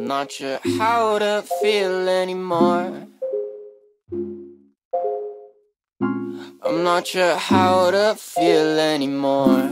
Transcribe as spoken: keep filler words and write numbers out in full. I'm not sure how to feel anymore. I'm not sure how to feel anymore.